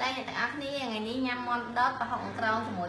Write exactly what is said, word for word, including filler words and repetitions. អ្នកទាំងអស់គ្នាអរគុណច្រើន